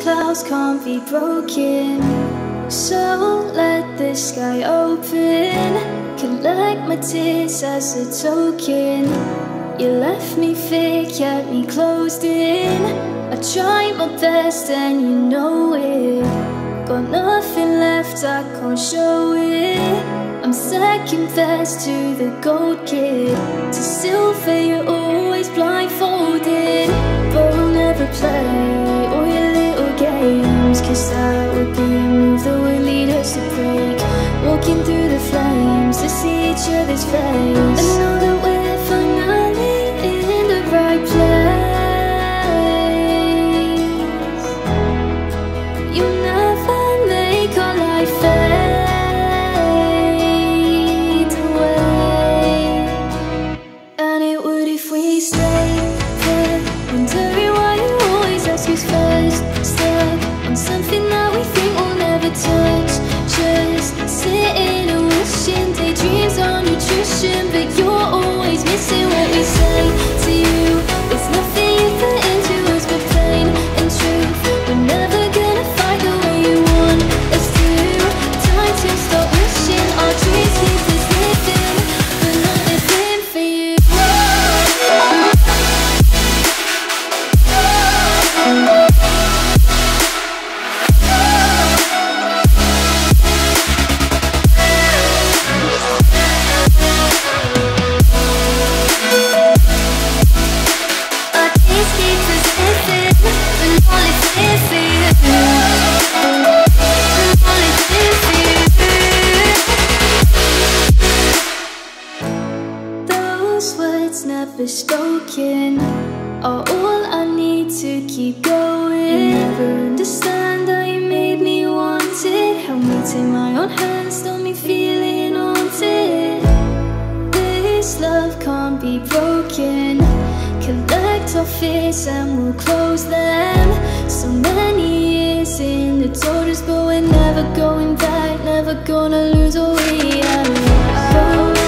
clouds can't be broken, so let the sky open. Collect my tears as a token. You left me fair, kept me closed in. I tried my best and you know it. Got nothing left, I can't show it. I'm second best to the gold kid. To silver you're always blindfolded. But we'll never play all your little games, cause that would be a move that would lead us to break. Walking through the flames to see each other's face. I know that we're finally in the right place. You'll never make our life fair. But you're always missing what we say to you. There's nothing you put into us but plain and truth. We're never gonna fight the way you want us to. Time to stop wishing our dreams keep us living, but not living for you. Those words never spoken are all I need to keep going. Never understand how you made me want it. Help me take my own hands, stop me feeling haunted. This love can't be broken. Collect our fears and we'll close them. So many years in the totals, but we're never going back. Never gonna lose all we have.